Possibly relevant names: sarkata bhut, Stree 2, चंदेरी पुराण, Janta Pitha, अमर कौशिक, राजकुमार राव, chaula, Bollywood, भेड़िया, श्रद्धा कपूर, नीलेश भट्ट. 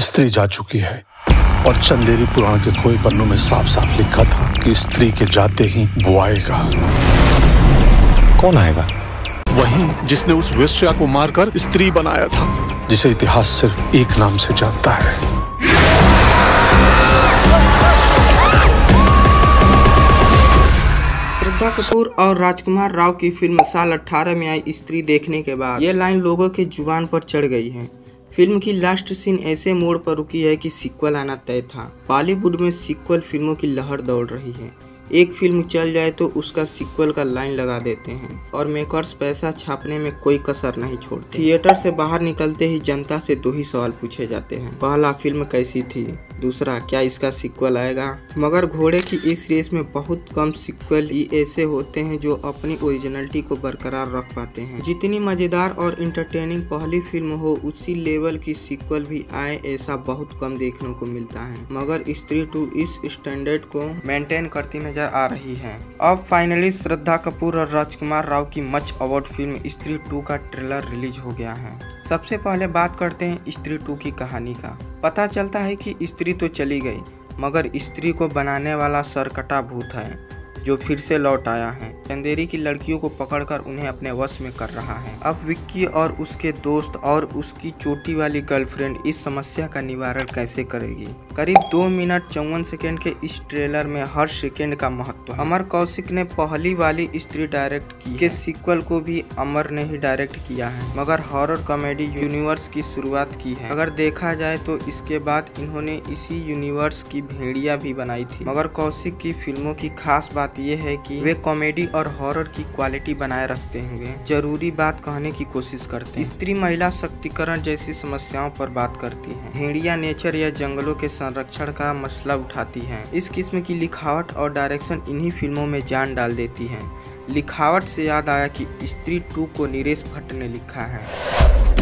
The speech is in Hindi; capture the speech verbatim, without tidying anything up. स्त्री जा चुकी है और चंदेरी पुराण के कोई पन्नों में साफ साफ लिखा था कि स्त्री के जाते ही वो आएगा। कौन आएगा? वही जिसने उस वेश्या को मारकर स्त्री बनाया था, जिसे इतिहास सिर्फ एक नाम से जानता है। श्रद्धा कपूर और राजकुमार राव की फिल्म साल अठारह में आई स्त्री देखने के बाद ये लाइन लोगों के जुबान पर चढ़ गई है। फिल्म की लास्ट सीन ऐसे मोड़ पर रुकी है कि सीक्वल आना तय था। बॉलीवुड में सीक्वल फिल्मों की लहर दौड़ रही है। एक फिल्म चल जाए तो उसका सीक्वल का लाइन लगा देते हैं और मेकर्स पैसा छापने में कोई कसर नहीं छोड़ते। थिएटर से बाहर निकलते ही जनता से दो ही सवाल पूछे जाते हैं, पहला फिल्म कैसी थी, दूसरा क्या इसका सीक्वल आएगा। मगर घोड़े की इस रेस में बहुत कम सीक्वल ही ऐसे होते हैं जो अपनी ओरिजिनलिटी को बरकरार रख पाते हैं। जितनी मजेदार और इंटरटेनिंग पहली फिल्म हो उसी लेवल की सीक्वल भी आए ऐसा बहुत कम देखने को मिलता है, मगर स्त्री टू इस स्टैंडर्ड को मेंटेन करती नजर आ रही है। अब फाइनली श्रद्धा कपूर और राजकुमार राव की much awaited film Stree two का ट्रेलर रिलीज हो गया है। सबसे पहले बात करते हैं स्त्री टू की कहानी का। पता चलता है कि स्त्री तो चली गई मगर स्त्री को बनाने वाला सरकटा भूत है जो फिर से लौट आया है। चंदेरी की लड़कियों को पकड़कर उन्हें अपने वश में कर रहा है। अब विक्की और उसके दोस्त और उसकी चोटी वाली गर्लफ्रेंड इस समस्या का निवारण कैसे करेगी। करीब दो मिनट चौवन सेकेंड के इस ट्रेलर में हर सेकेंड का महत्व। अमर कौशिक ने पहली वाली स्त्री डायरेक्ट की के सीक्वल को भी अमर ने ही डायरेक्ट किया है, मगर हॉरर कॉमेडी यूनिवर्स की शुरुआत की है। अगर देखा जाए तो इसके बाद इन्होंने इसी यूनिवर्स की भेड़िया भी बनाई थी, मगर कौशिक की फिल्मों की खास बात ये है कि वे कॉमेडी और हॉरर की क्वालिटी बनाए रखते हुए जरूरी बात कहने की कोशिश करते हैं। स्त्री महिला सशक्तिकरण जैसी समस्याओं पर बात करती है। भेड़िया नेचर या जंगलों के संरक्षण का मसला उठाती है। इस किस्म की लिखावट और डायरेक्शन इन्हीं फिल्मों में जान डाल देती है। लिखावट से याद आया कि स्त्री टू को नीलेश भट्ट ने लिखा है।